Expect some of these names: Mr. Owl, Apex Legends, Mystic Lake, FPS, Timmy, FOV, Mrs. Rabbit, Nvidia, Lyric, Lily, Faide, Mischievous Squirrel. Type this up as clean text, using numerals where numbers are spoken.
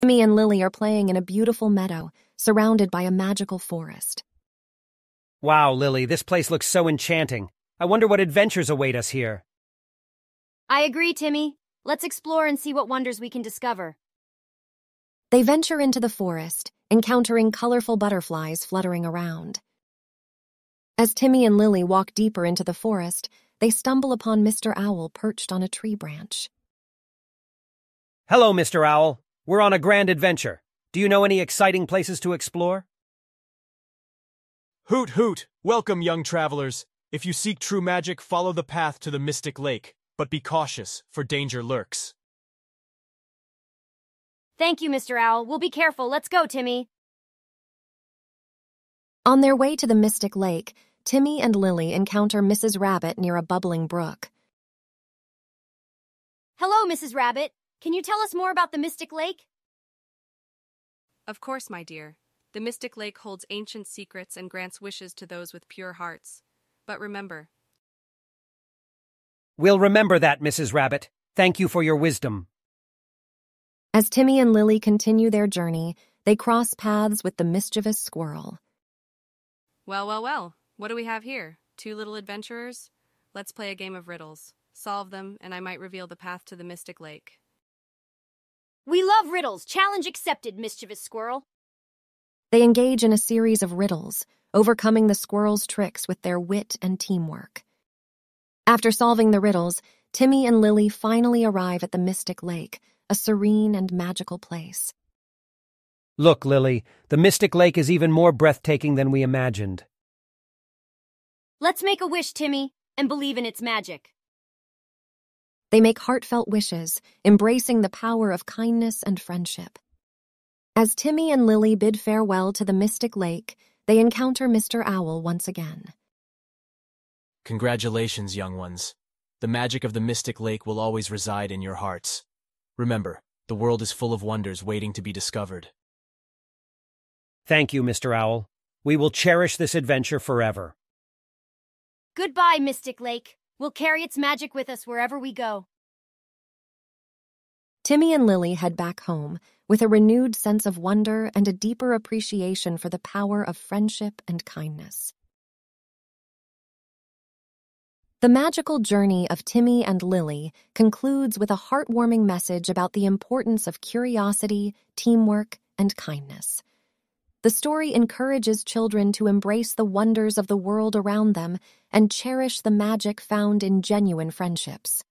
Timmy and Lily are playing in a beautiful meadow, surrounded by a magical forest. Wow, Lily, this place looks so enchanting. I wonder what adventures await us here. I agree, Timmy. Let's explore and see what wonders we can discover. They venture into the forest, encountering colorful butterflies fluttering around. As Timmy and Lily walk deeper into the forest, they stumble upon Mr. Owl perched on a tree branch. Hello, Mr. Owl. We're on a grand adventure. Do you know any exciting places to explore? Hoot hoot! Welcome, young travelers. If you seek true magic, follow the path to the Mystic Lake, but be cautious, for danger lurks. Thank you, Mr. Owl. We'll be careful. Let's go, Timmy. On their way to the Mystic Lake, Timmy and Lily encounter Mrs. Rabbit near a bubbling brook. Hello, Mrs. Rabbit. Can you tell us more about the Mystic Lake? Of course, my dear. The Mystic Lake holds ancient secrets and grants wishes to those with pure hearts. But remember... We'll remember that, Mrs. Rabbit. Thank you for your wisdom. As Timmy and Lily continue their journey, they cross paths with the mischievous squirrel. Well. What do we have here? Two little adventurers? Let's play a game of riddles. Solve them, and I might reveal the path to the Mystic Lake. We love riddles! Challenge accepted, mischievous squirrel! They engage in a series of riddles, overcoming the squirrel's tricks with their wit and teamwork. After solving the riddles, Timmy and Lily finally arrive at the Mystic Lake, a serene and magical place. Look, Lily, the Mystic Lake is even more breathtaking than we imagined. Let's make a wish, Timmy, and believe in its magic. They make heartfelt wishes, embracing the power of kindness and friendship. As Timmy and Lily bid farewell to the Mystic Lake, they encounter Mr. Owl once again. Congratulations, young ones. The magic of the Mystic Lake will always reside in your hearts. Remember, the world is full of wonders waiting to be discovered. Thank you, Mr. Owl. We will cherish this adventure forever. Goodbye, Mystic Lake. We'll carry its magic with us wherever we go. Timmy and Lily head back home with a renewed sense of wonder and a deeper appreciation for the power of friendship and kindness. The magical journey of Timmy and Lily concludes with a heartwarming message about the importance of curiosity, teamwork, and kindness. The story encourages children to embrace the wonders of the world around them and cherish the magic found in genuine friendships.